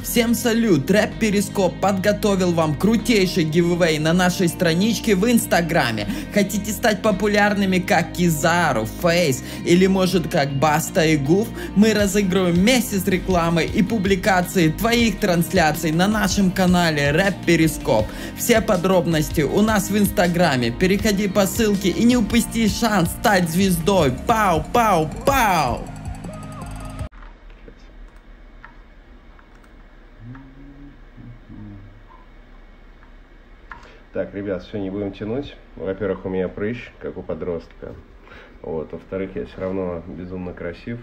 Всем салют! Рэп Перископ подготовил вам крутейший гивэвэй на нашей страничке в Инстаграме. Хотите стать популярными, как Кизару, Face или может как Баста и Гуф? Мы разыграем месяц рекламы и публикации твоих трансляций на нашем канале Рэп Перископ. Все подробности у нас в Инстаграме. Переходи по ссылке и не упусти шанс стать звездой. Пау, пау, пау! Так, ребят, все, не будем тянуть. Во-первых, у меня прыщ, как у подростка. Вот. Во-вторых, я все равно безумно красив.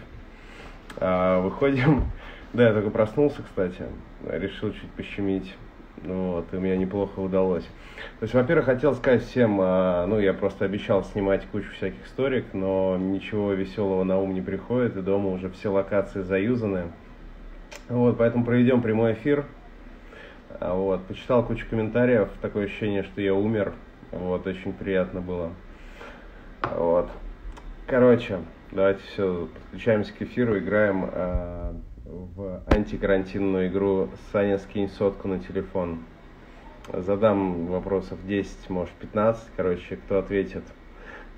Выходим. Да, я только проснулся, кстати. Решил чуть пощемить. Вот, и мне неплохо удалось. То есть, во-первых, хотел сказать всем, ну, я просто обещал снимать кучу всяких сторик, но ничего веселого на ум не приходит, и дома уже все локации заюзаны. Вот, поэтому проведем прямой эфир. Вот, почитал кучу комментариев, такое ощущение, что я умер. Вот, очень приятно было. Вот. Короче, давайте все, подключаемся к эфиру, играем в антикарантинную игру «Саня, скинь сотку на телефон». Задам вопросов 10, может 15, короче, кто ответит.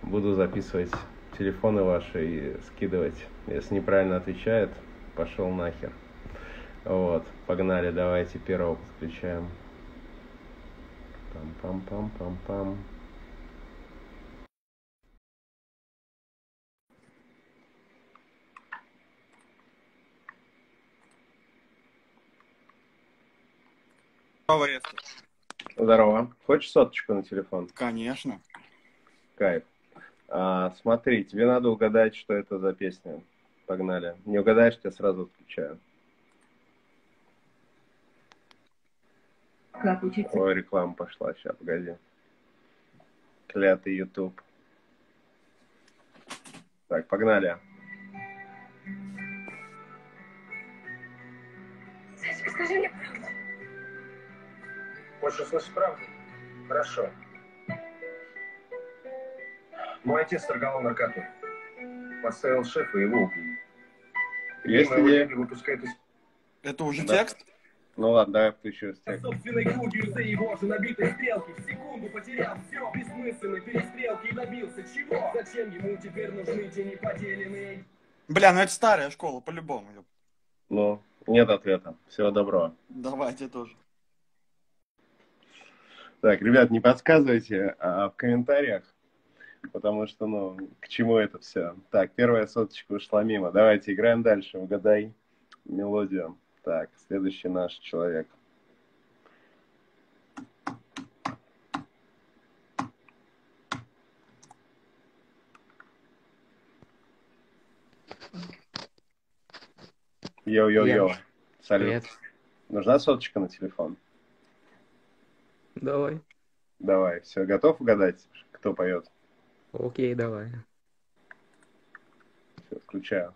Буду записывать телефоны ваши и скидывать. Если неправильно отвечает, пошел нахер. Вот, погнали, давайте первого подключаем. Пам-пам-пам-пам-пам. Здорово. Здорово. Хочешь соточку на телефон? Конечно. Кайф. Смотри, тебе надо угадать, что это за песня. Погнали. Не угадаешь, я сразу отключаю. Как учиться? Ой, реклама пошла. Сейчас, погоди. Клятый YouTube. Так, погнали. Саша, скажи мне правду. Хочешь услышать правду? Хорошо. Мой отец торговал наркоту. Поставил шефа и его убили. Если не выпускает... Это уже да. Текст? Ну ладно, давай включу с текстом. Собственной грудью за его же набитой стрелки. В секунду потерял все бессмысленные перестрелки и добился чего? Зачем ему теперь нужны тени поделенные? Бля, ну это старая школа, по-любому. Ну, нет ответа. Всего доброго. Давайте тоже. Так, ребят, не подсказывайте в комментариях, потому что, ну, к чему это все. Так, первая соточка ушла мимо. Давайте играем дальше. Угадай мелодию. Так, следующий наш человек. Йо-йо-йо. Салют. Привет. Нужна соточка на телефон? Давай. Давай. Все, готов угадать, кто поет? Окей, давай. Все, включаю.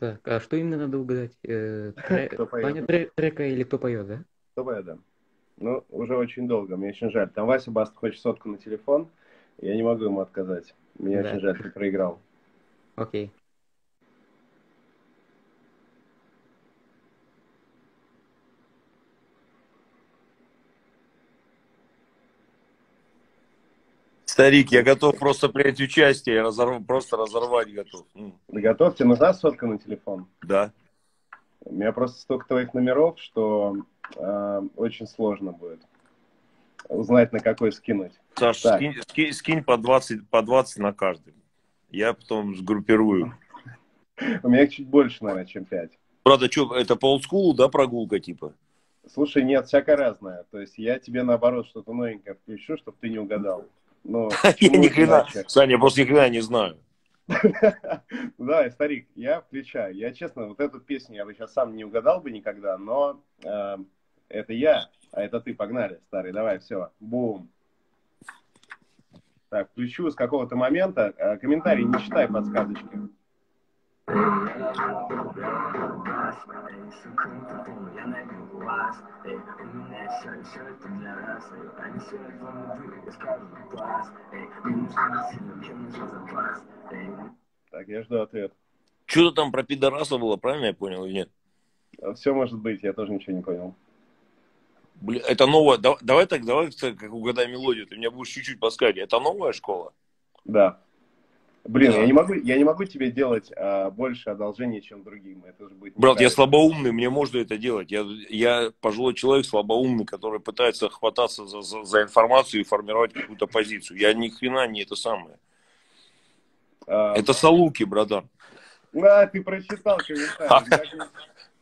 Так, а что именно надо угадать? Трека или кто поет, да? Кто поет, да. Ну, уже очень долго, мне очень жаль. Там Вася Баст хочет сотку на телефон, я не могу ему отказать. Мне да. Очень жаль, ты проиграл. Окей. Старик, я готов просто принять участие, я просто разорвать готов. Да готов? Тебе нужна сотка на телефон? Да. У меня просто столько твоих номеров, что очень сложно будет узнать, на какой скинуть. Саш, скинь по 20 на каждый. Я потом сгруппирую. У меня их чуть больше, наверное, чем 5. Правда, что, это по олдскулу, да, прогулка типа? Слушай, нет, всякое разное. То есть я тебе, наоборот, что-то новенькое включу, чтобы ты не угадал. Но я ни хрена, Саня, я просто ни хрена не знаю. Да, старик, я включаю. Я, честно, вот эту песню я бы сейчас сам не угадал бы никогда, но это я, а это ты. Погнали, старый, давай, все, бум. Так, включу с какого-то момента. Комментарий не читай, подсказочки. Так, я жду ответ. Что-то там про пидораса было, правильно я понял или нет? Все может быть, я тоже ничего не понял. Блин, это новая... Давай так, давай, как угадай мелодию, ты меня будешь чуть-чуть подсказывать. Это новая школа? Да. Блин, да. Я не могу тебе делать больше одолжений, чем другим. Это же будет... Брат, я слабоумный, мне можно это делать. Я пожилой человек, слабоумный, который пытается хвататься за информацию и формировать какую-то позицию. Я ни хрена не это самое. Это салуки, братан. А, ты прочитал комментарий.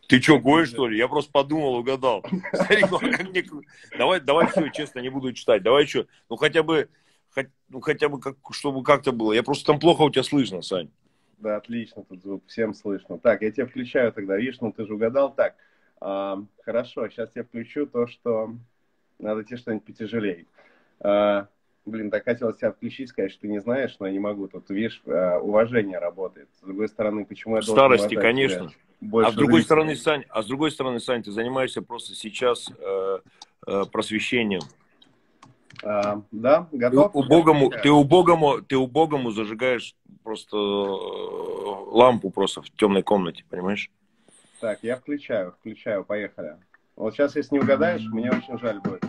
Ты что, гоешь, что ли? Я просто подумал, угадал. Давай все, честно, не буду читать. Давай что? Ну хотя бы, чтобы как-то было. Я просто там плохо у тебя слышно, Сань. Да, отлично, тут звук, всем слышно. Так, я тебя включаю тогда. Видишь, ну ты же угадал. Так, хорошо, сейчас я включу то, что... Надо тебе что-нибудь потяжелее. Блин, так хотелось тебя включить, сказать, что ты не знаешь, но я не могу. Тут, видишь, уважение работает. С другой стороны, почему я должен... Старости, конечно. А с другой стороны, Сань, ты занимаешься просто сейчас просвещением. Да, готов. Ты убогому зажигаешь просто лампу просто в темной комнате, понимаешь? Так, я включаю, поехали. Вот сейчас, если не угадаешь, мне очень жаль будет.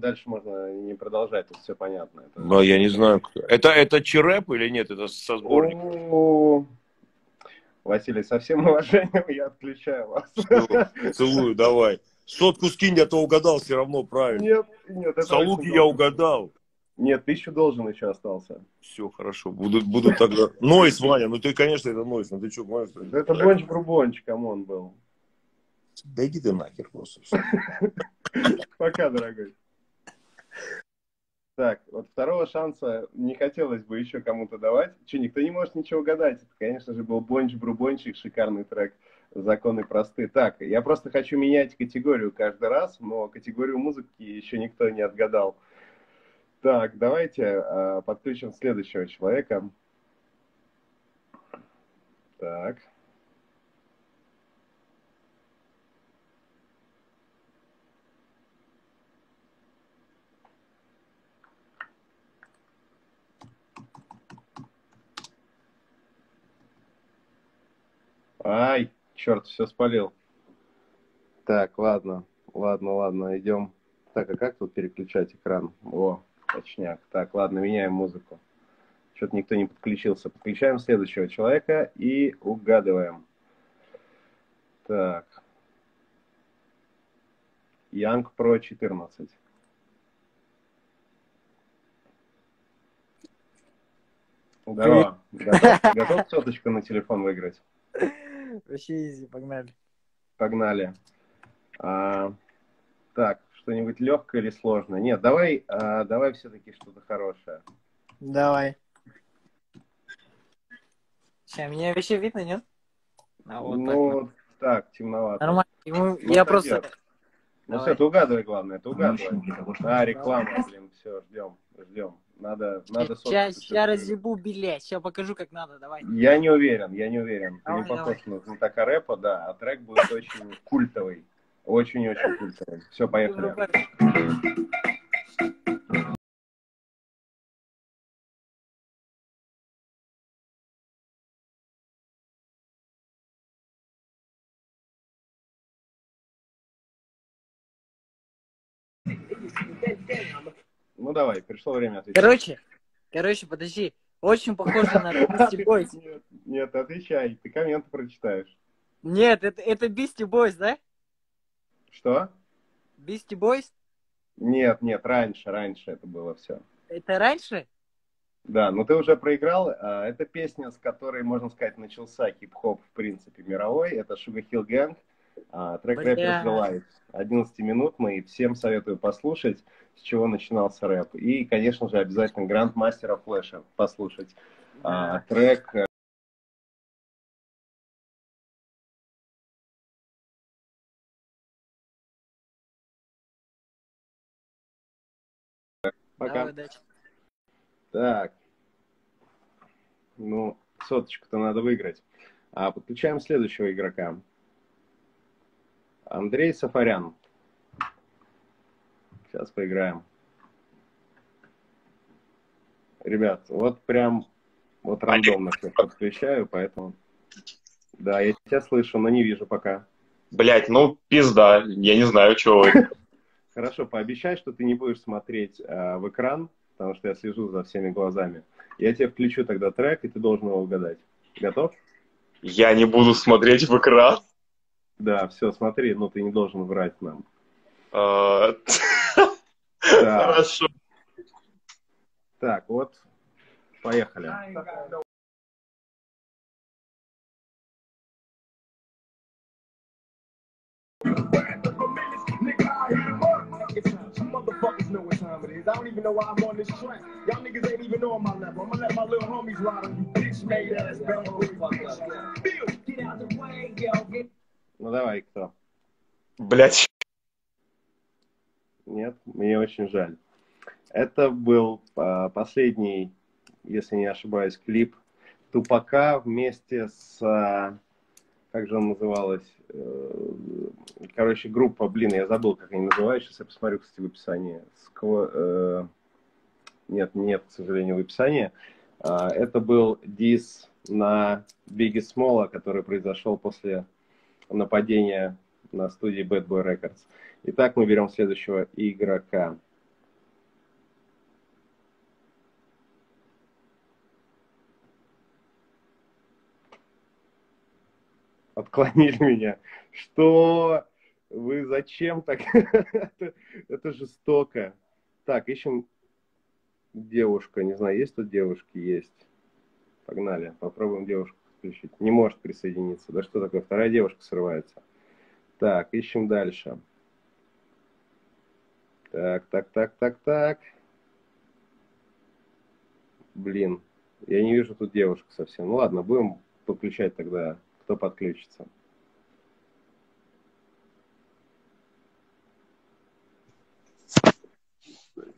Дальше можно не продолжать, это все понятно. Это... Но я не знаю, кто. Это Чирэп или нет? Это со сборником? Василий, со всем уважением я отключаю вас. Целую, давай. Сотку скинь, я то угадал все равно правильно. Нет. Салуки я угадал. Нет, 1000 должен еще остался. Все, хорошо. Буду тогда... Нойс, Ваня, ну ты, конечно, это нойс. Ну ты что, Ваня? Это бронч-брубонч, камон был. Да иди ты нахер просто. Пока, дорогой. Так, вот второго шанса не хотелось бы еще кому-то давать. Че, никто не может ничего угадать. Это, конечно же, был Бонч-Брубончик, шикарный трек. Законы просты. Так, я просто хочу менять категорию каждый раз, но категорию музыки еще никто не отгадал. Так, давайте подключим следующего человека. Так. Ай, черт, все спалил. Так, ладно, идем. Так, а как тут переключать экран? О, точняк. Так, ладно, меняем музыку. Что-то никто не подключился. Подключаем следующего человека и угадываем. Так. Янг Про 14. Здорово. Готов соточку на телефон выиграть? Вообще изи, погнали. Так, что-нибудь легкое или сложное? Нет, давай все-таки что-то хорошее. Давай. Сейчас, меня вообще видно, нет? А вот ну, так темновато. Нормально. Я просто... Ну все, ты угадывай, главное, реклама, блин, все, ждем. Надо сейчас разъебу, блядь, сейчас покажу, как надо, давай. Я не уверен. Давай, не похож на Така Рэпа, да, а трек будет очень культовый. Очень-очень культовый. Все, поехали. Ну давай, пришло время отвечать. Короче, подожди. Очень похоже на Beastie Boys. Нет, отвечай, ты комменты прочитаешь. Нет, это Beastie Boys, да? Что? Beastie Boys? Нет, раньше это было все. Это раньше? Да, но ты уже проиграл. Это песня, с которой, можно сказать, начался хип-хоп, в принципе, мировой. Это Шугахил Гэнг. Трек «Рэпер Желает». 11-минутный. Всем советую послушать, с чего начинался рэп. И, конечно же, обязательно Гранмастера Флэша послушать. Трек... Пока. Да, так. Ну, соточку-то надо выиграть. А подключаем следующего игрока. Андрей Сафарян. Сейчас поиграем. Ребят, вот прям вот рандомно всех подключаю, поэтому... Да, я тебя слышу, но не вижу пока. Блять, ну пизда, я не знаю, чего. Хорошо, пообещай, что ты не будешь смотреть в экран, потому что я слежу за всеми глазами. Я тебе включу тогда трек, и ты должен его угадать. Готов? Я не буду смотреть в экран? Да, все, смотри, но ты не должен врать нам. Хорошо. Так, вот, поехали. Motherfuckers know what time it is. I don't even know why I'm on this track. Y'all niggas ain't even on my level. I'ma let my little homies ride on you, bitch made ass bitch. Bill, get out the way, yo. Ну давай, кто? Блять. Нет, мне очень жаль. Это был последний, если не ошибаюсь, клип Тупака вместе с... Как же она называлась? Короче, группа, блин, я забыл, как они называются. Сейчас я посмотрю, кстати, в описании. Нет, нет, к сожалению, в описании. Это был дис на Biggie Smalls, который произошел после нападения на студии Bad Boy Records. Итак, мы берем следующего игрока. Отклонили меня. Что? Вы зачем так? Это жестоко. Так, ищем девушку. Не знаю, есть тут девушки? Есть. Погнали. Попробуем девушку подключить. Не может присоединиться. Да что такое? Вторая девушка срывается. Так, ищем дальше. Так. Блин. Я не вижу тут девушку совсем. Ну ладно, будем подключать тогда... Кто подключится?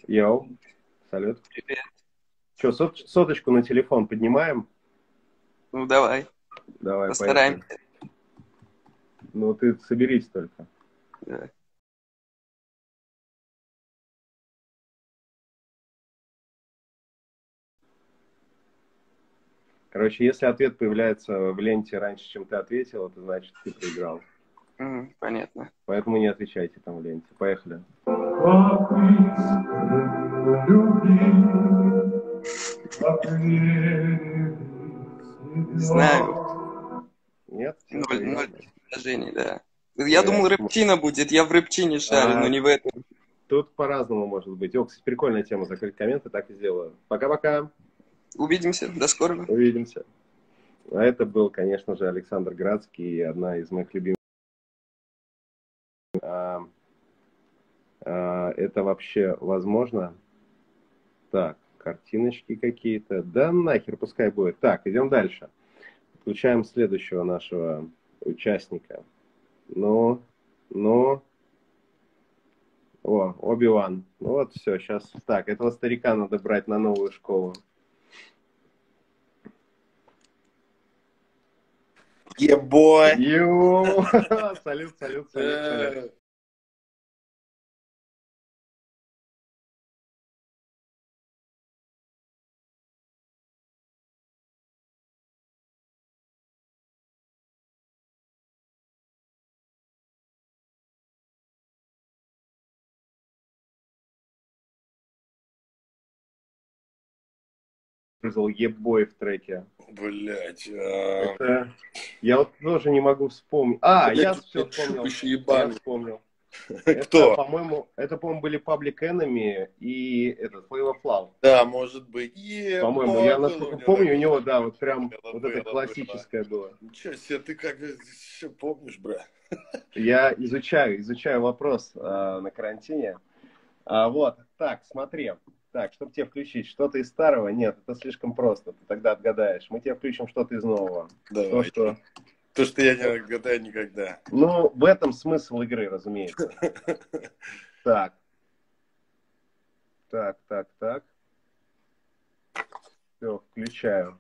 Йоу. Салют. Привет. Че, соточку на телефон поднимаем? Ну, давай. Давай, постараемся. Поехали. Ну, ты соберись только. Давай. Короче, если ответ появляется в ленте раньше, чем ты ответил, это значит, ты проиграл. Понятно. Поэтому не отвечайте там в ленте. Поехали. Знаю. Нет? Ноль предложений, да. Я думал, рэптина будет. Я в рэптине шарю, но не в этом. Тут по-разному может быть. О, кстати, прикольная тема. Закрыть комменты, так и сделаю. Пока-пока. Увидимся, до скорого. Увидимся. А это был, конечно же, Александр Градский, одна из моих любимых. Это вообще возможно? Так, картиночки какие-то. Да нахер, пускай будет. Так, идем дальше. Включаем следующего нашего участника. Ну. О, Оби-Ван. Ну вот, все, сейчас. Так, этого старика надо брать на новую школу. Ебой! Yeah, салют. Ебой в треке. Блять. Это... Я вот тоже не могу вспомнить. Я все вспомнил. Кто? Это, по-моему, были Public Enemy и этот Flavor Flauve. Да, может быть. По-моему, я насколько помню, у него, да, вот прям вот это классическое было. Ничего себе, ты как все помнишь, бра. Я изучаю вопрос на карантине. Вот, так, смотри. Так, чтобы тебе включить что-то из старого, нет, это слишком просто, ты тогда отгадаешь. Мы тебе включим что-то из нового. Давай. То, что я не отгадаю никогда. Ну, в этом смысл игры, разумеется. Так. Так. Все, включаю.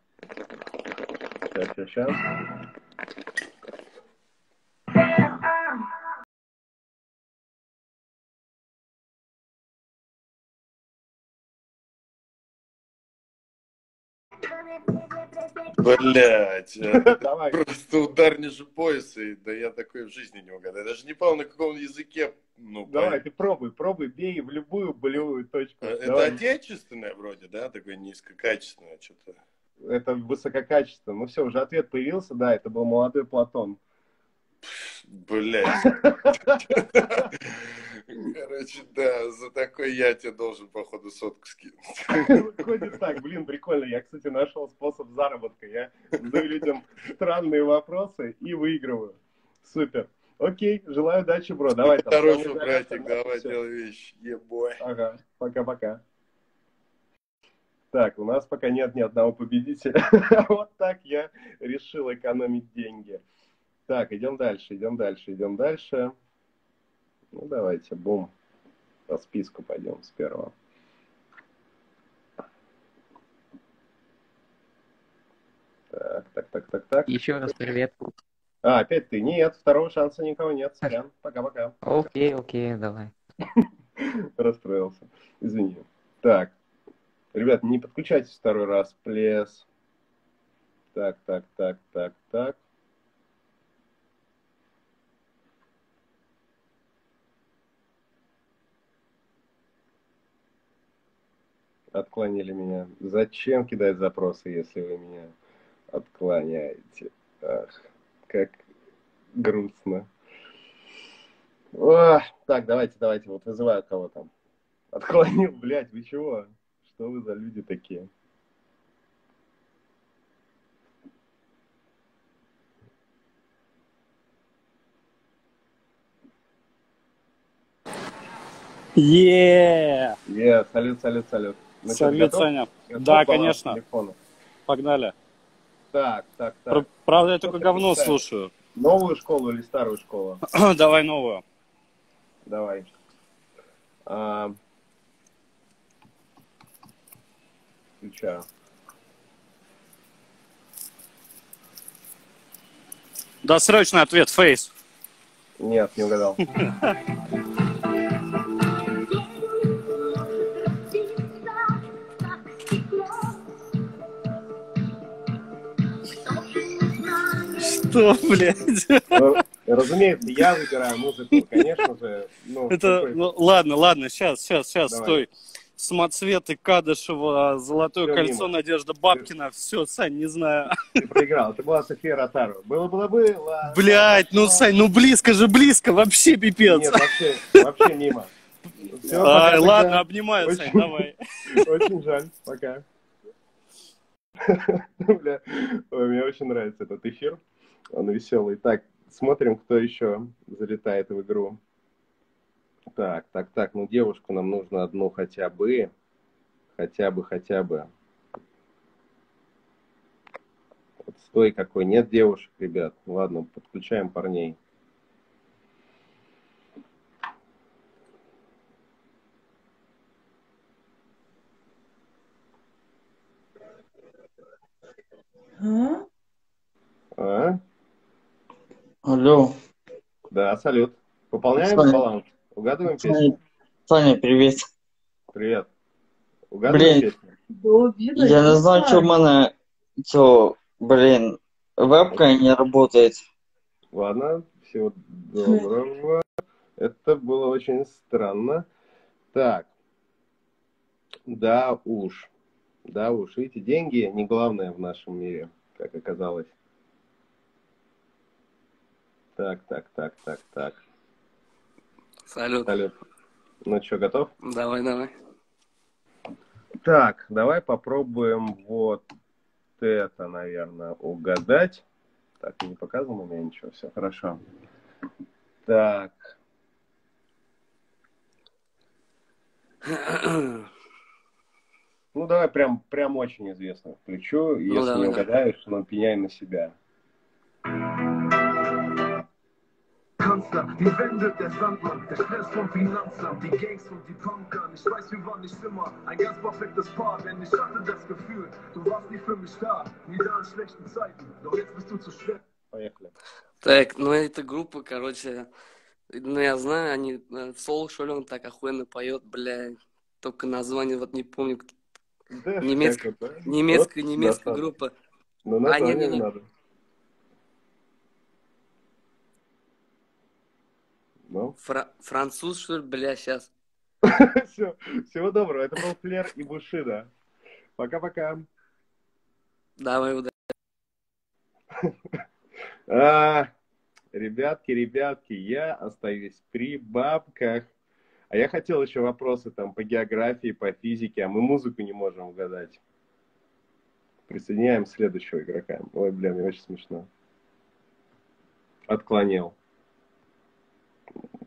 Сейчас. Блять, просто удар ниже пояса, и да я такой в жизни не угадаю. Я даже не понял, на каком языке. Ну, давай, ты пробуй, бей в любую болевую точку. Это давай. Отечественное вроде, да? Такое низкокачественное что-то. Это высококачественное. Ну все, уже ответ появился, да, это был молодой Платон. Блять. Короче, да, за такой я тебе должен, походу, 100 скинуть. Выходит так, блин, прикольно. Я, кстати, нашел способ заработка. Я задаю людям странные вопросы и выигрываю. Супер. Окей, желаю удачи, бро. Давай. Хороший братик, давай, делай вещи. Ебой. Ага, пока-пока. Так, у нас пока нет ни одного победителя. Вот так я решил экономить деньги. Так, идем дальше. Ну, давайте, бум. По списку пойдем с первого. Так. Еще раз привет. А, опять ты? Нет, второго шанса никого нет. Сорян. Пока-пока. Окей, давай. Расстроился. Извини. Так. Ребят, не подключайтесь второй раз, плес. Так. Отклонили меня. Зачем кидать запросы, если вы меня отклоняете? Ах, как грустно. О, так, давайте. Вот вызываю кого-то. Отклонил, блядь, вы чего? Что вы за люди такие? Yeah, салют. Ну, салют, Саня. Да, конечно. Телефона. Погнали. Так. Правда, я только говно слушаю. Новую школу или старую школу? Давай новую. Давай. Включаю. Да, срочный ответ, Face. Нет, не угадал. Что, блядь? Ну, разумеется, я выбираю музыку, конечно же. Ну, это, какой... ну, ладно, сейчас, давай. Стой. Самоцветы, Кадышева, Золотое все кольцо, мимо. Надежда Бабкина. Все, Сань, не знаю. Ты проиграл, это была София Ротару. Было. Блядь, ну, Сань, ну близко, вообще пипец. Нет, вообще мимо. Все, пока, ладно, обнимаю, Сань, давай. Очень жаль, пока. Бля, мне очень нравится этот эфир, он веселый. Так, смотрим, кто еще залетает в игру. Так, ну девушку нам нужно одну хотя бы. Вот стой какой, нет девушек, ребят. Ладно, подключаем парней. А? Алло. Да, салют. Пополняем баланс? Угадываем песню? Саня, привет. Привет. Угадываем песню? Я не знаю, что у меня... Что, блин, вебка не работает. Ладно, всего доброго. Это было очень странно. Так. Да уж, видите, деньги не главное в нашем мире, как оказалось. Так. Салют. Ну что, готов? Давай. Так, давай попробуем вот это, наверное, угадать. Так, не показано у меня ничего, все хорошо. Так. Ну, давай прям очень известно включу. Если не угадаешь, но пеняй на себя. Monster, die Wände der Sandmann, der Stress vom Finanzamt, die Gangs und die Punkern. Ich weiß, wir waren nicht immer ein ganz perfektes Paar, denn ich hatte das Gefühl, du warst nie für mich da, nie da in schlechten Zeiten, doch jetzt bist du zu schwer. Поехали. Так, ну эта группа, короче, ну я знаю, они Сол, что ли, он так охуенно поет, бля, только название вот не помню. Да, немецкая, это, да? немецкая да, группа. Но на они, не надо. No. Француз, что ли, бля, сейчас. Все, всего доброго. Это был Флер и Буши, да. Пока-пока. Давай, удачи. Ребятки, я остаюсь при бабках. А я хотел еще вопросы там по географии, по физике, а мы музыку не можем угадать. Присоединяем следующего игрока. Ой, бля, мне очень смешно. Отклонил.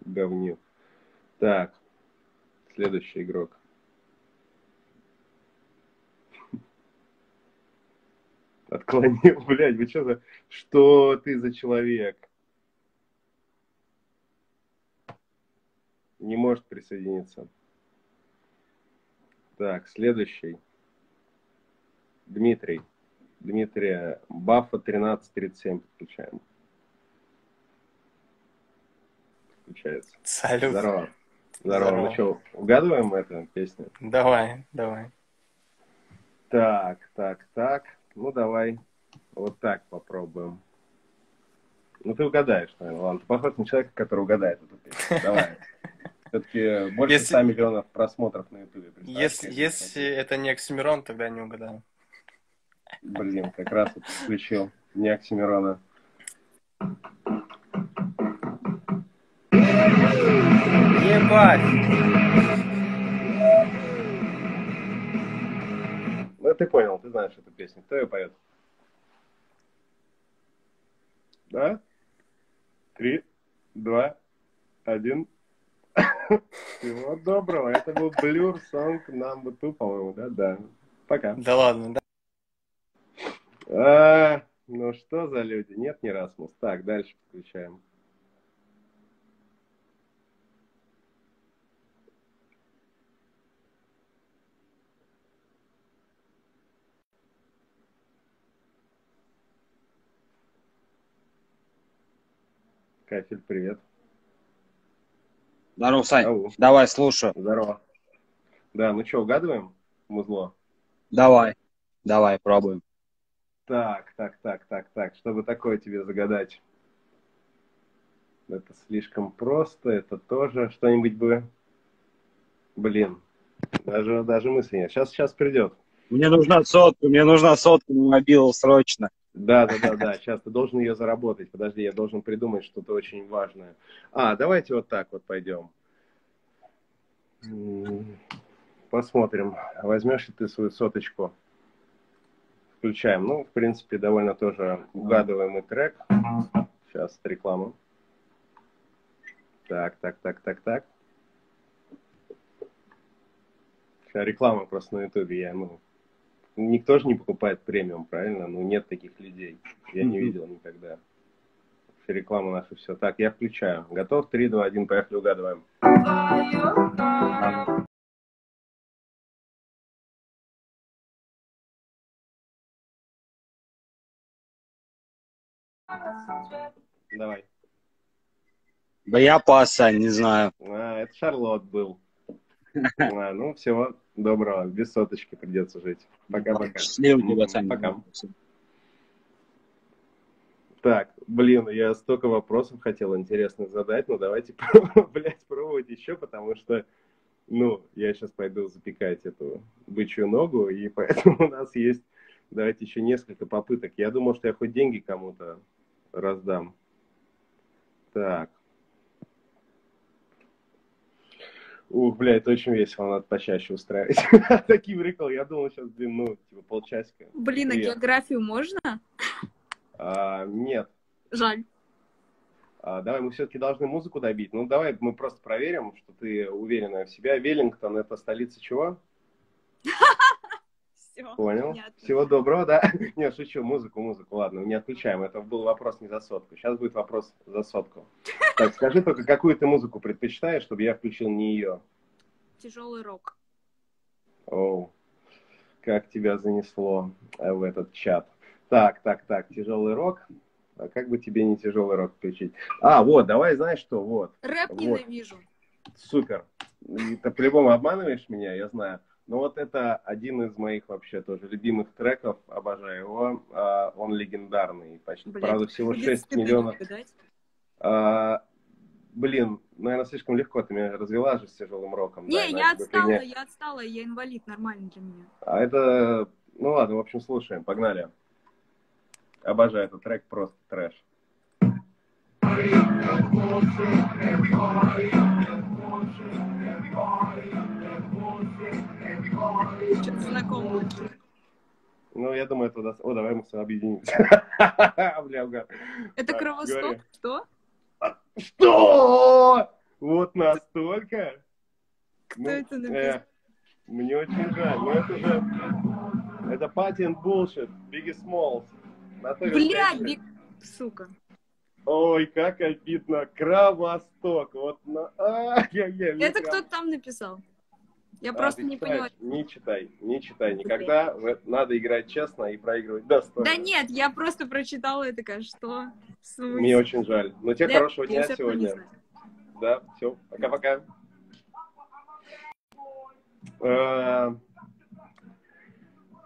Говнил. Так, следующий игрок. Отклонил, блядь, вы что за... Что ты за человек? Не может присоединиться. Так, следующий. Дмитрий. Дмитрия Баффа 1337 подключаем. Получается. Салют. Здорово. Ну что, угадываем эту песню? Давай. Так. Ну, давай вот так попробуем. Ну, ты угадаешь, наверное. Ладно, ты похож на человека, который угадает эту песню. Давай. Все-таки больше 100 миллионов просмотров на YouTube. Если это не Оксимирон, тогда не угадаю. Блин, как раз вот включил не Оксимирона. Ебать! Ну, ты понял, ты знаешь эту песню. Кто ее поет? Да? 3, 2, 1. Всего доброго. Это был Blur Song Number 2, по-моему, да? Пока. Да ладно, да. Ну, что за люди? Нет, не Расмус. Так, дальше включаем. Кафель, привет. Здорово, Сань. Здорово. Давай, слушаю. Здорово. Да, ну что, угадываем музло? Давай, пробуем. Так. Чтобы такое тебе загадать. Это слишком просто, это тоже что-нибудь бы... Блин, даже мысли нет. Сейчас придет. Мне нужна сотка на мобилу срочно. Да, сейчас ты должен ее заработать. Подожди, я должен придумать что-то очень важное. Давайте вот так вот пойдем. Посмотрим, возьмешь ли ты свою соточку. Включаем. Ну, в принципе, довольно тоже угадываемый трек. Сейчас реклама. Так. Сейчас реклама просто на Ютубе, Никто же не покупает премиум, правильно? Ну, нет таких людей. Я не видел никогда. Реклама наша, все. Так, я включаю. Готов? 3, 2, 1, поехали, угадываем. Давай. Да я пас, не знаю. Это Шарлот был. Ну, всего доброго. Без соточки придется жить. Пока-пока. Пока. Так, блин, я столько вопросов хотел интересных задать, но давайте, блядь, пробовать еще, потому что, я сейчас пойду запекать эту бычью ногу, и поэтому у нас есть, давайте еще несколько попыток. Я думал, что я хоть деньги кому-то раздам. Так. Ух, бля, это очень весело, надо почаще устраивать. Таким рикол, я думал, сейчас, полчасика. Блин, а географию можно? Нет. Жаль. Давай, мы все-таки должны музыку добить. Ну, давай мы просто проверим, что ты уверенная в себе. Веллингтон — это столица чего? Все. Понял. Понятно. Всего доброго, да? Не, шучу, музыку, ладно, не отключаем. Это был вопрос не за сотку. Сейчас будет вопрос за сотку. Так, скажи только, какую ты музыку предпочитаешь, чтобы я включил не ее? Тяжелый рок. Оу, как тебя занесло в этот чат. Так, тяжелый рок. А как бы тебе не тяжелый рок включить? А, вот, давай, знаешь что, вот. Рэп ненавижу. Супер. Ты по-любому обманываешь меня, я знаю. Но вот это один из моих вообще тоже любимых треков. Обожаю его. Он легендарный. Почти, правда, всего 6 миллионов. Блин, наверное, слишком легко ты меня развела же с тяжелым роком. Не, да, я отстала, я инвалид, нормально для меня. А это... Ну ладно, в общем, слушаем. Погнали. Обожаю этот трек, просто трэш. Что-то знакомое. Ну, я думаю, это... О, давай мы с вами объединимся. Это Кровосток? Что? Что? Вот настолько? Кто это написал? Мне очень жаль. Ну, это же... Это Party and Bullshit, Biggie Smalls. Блядь, сука. Ой, как обидно. Кровосток. Вот на... Это кто-то там написал. Я просто не поняла. Не читай. Никогда надо играть честно и проигрывать достойно. Да нет, я просто прочитала это, кажется, что... Мне очень жаль. Но тебе хорошего дня сегодня. Да, все. Пока-пока.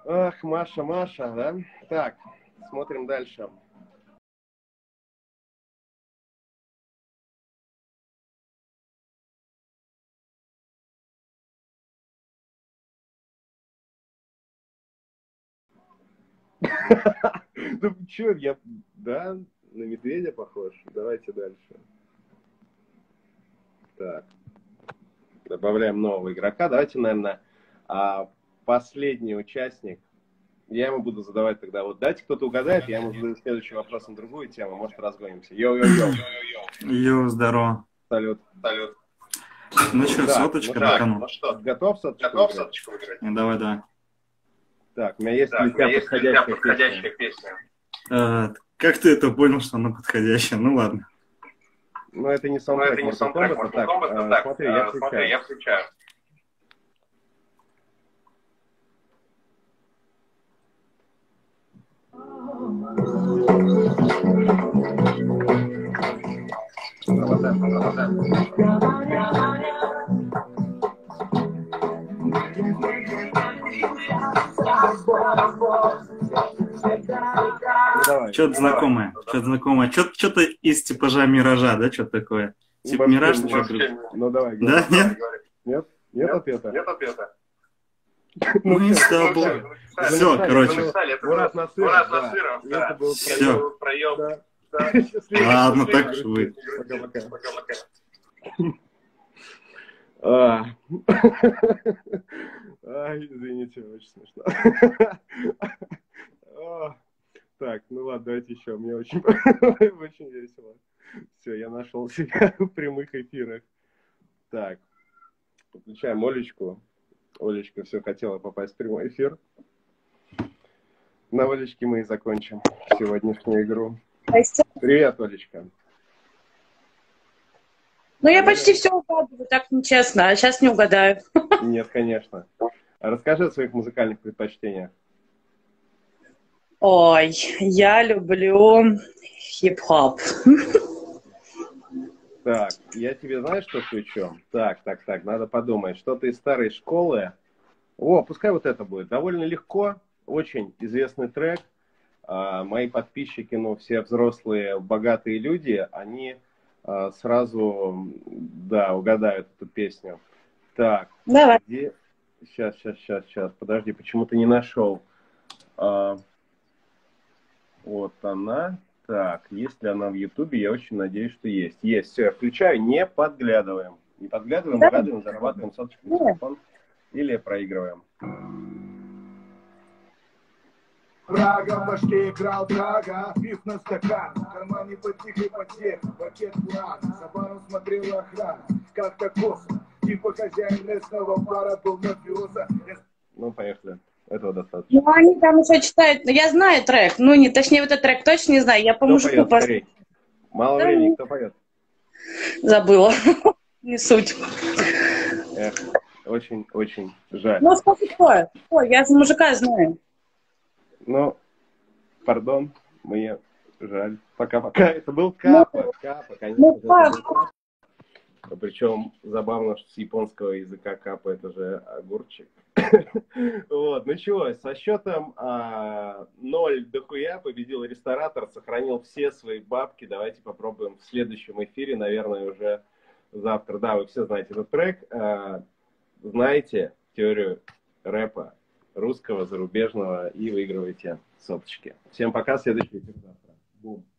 Ах, Маша, да? Так, смотрим дальше. Ну чё, я... Да, на медведя похож. Давайте дальше. Так. Добавляем нового игрока. Давайте, наверное, последний участник. Я ему буду задавать тогда. Вот дайте кто-то угадает, я ему задаю следующий вопрос на другую тему. Может, разгонимся. Йо-йо-йо. Йо, здорово. Салют. Ну чё, соточка на кону. Ну что, готов соточку выиграть? Давай, да. Так, у меня есть подходящая песня. Как ты это понял, что она подходящая? Ну ладно. Ну это не сам трек, так. Смотри, я включаю. Что-то знакомое. Что-то из типажа Миража, да? Что-то такое. Типа Мираж? Ну давай. Да? Нет? Нет ответа. Мы с тобой. Все, короче. Ура, на сыром. Это был проем. Ладно, так уж будет. Пока-пока. Ай, извините, очень смешно. Так, ну ладно, давайте еще. Мне очень весело. Все, я нашел себя в прямых эфирах. Так, подключаем Олечку. Олечка все хотела попасть в прямой эфир. На Олечке мы и закончим сегодняшнюю игру. Привет, Олечка. Ну, я почти все угадываю, так нечестно, а сейчас не угадаю. Нет, конечно. Расскажи о своих музыкальных предпочтениях. Ой, я люблю хип-хоп. Так, я тебе знаю, что включу? Так, надо подумать. Что-то из старой школы. О, пускай вот это будет. Довольно легко. Очень известный трек. Мои подписчики, ну, все взрослые, богатые люди, они... сразу, да, угадают эту песню. Так, давай. Где... Сейчас. Подожди, почему-то не нашел. Вот она. Так, есть ли она в Ютубе? Я очень надеюсь, что есть. Есть, все, я включаю. Не подглядываем, да. Угадываем, зарабатываем соточку на телефон. Или проигрываем. Прага, в башке играл Прага, пив на стакан, в кармане потих ипотек, пакет урана, за баром смотрела охрана, как-то косо, типа хозяин местного бара был мафиоза. Ну, поехали. Этого достаточно. Ну, они там еще читают. Я знаю трек. Ну, не, точнее, вот этот трек точно не знаю. Я по мужику поставлю. Мало времени, кто поет? Забыла. Не суть. Очень-очень жаль. Ну, что такое? Ой, я за мужика знаю. Ну, пардон, мне жаль. Пока-пока. Это был Капа. Капа, конечно. Причем забавно, что с японского языка Капа — это же огурчик. Вот, ну чего, со счетом 0 дохуя победил Ресторатор, сохранил все свои бабки. Давайте попробуем в следующем эфире, наверное, уже завтра. Да, вы все знаете этот трек. Знаете теорию рэпа русского, зарубежного и выигрываете соточки. Всем пока, следующий эфир завтра. Бум.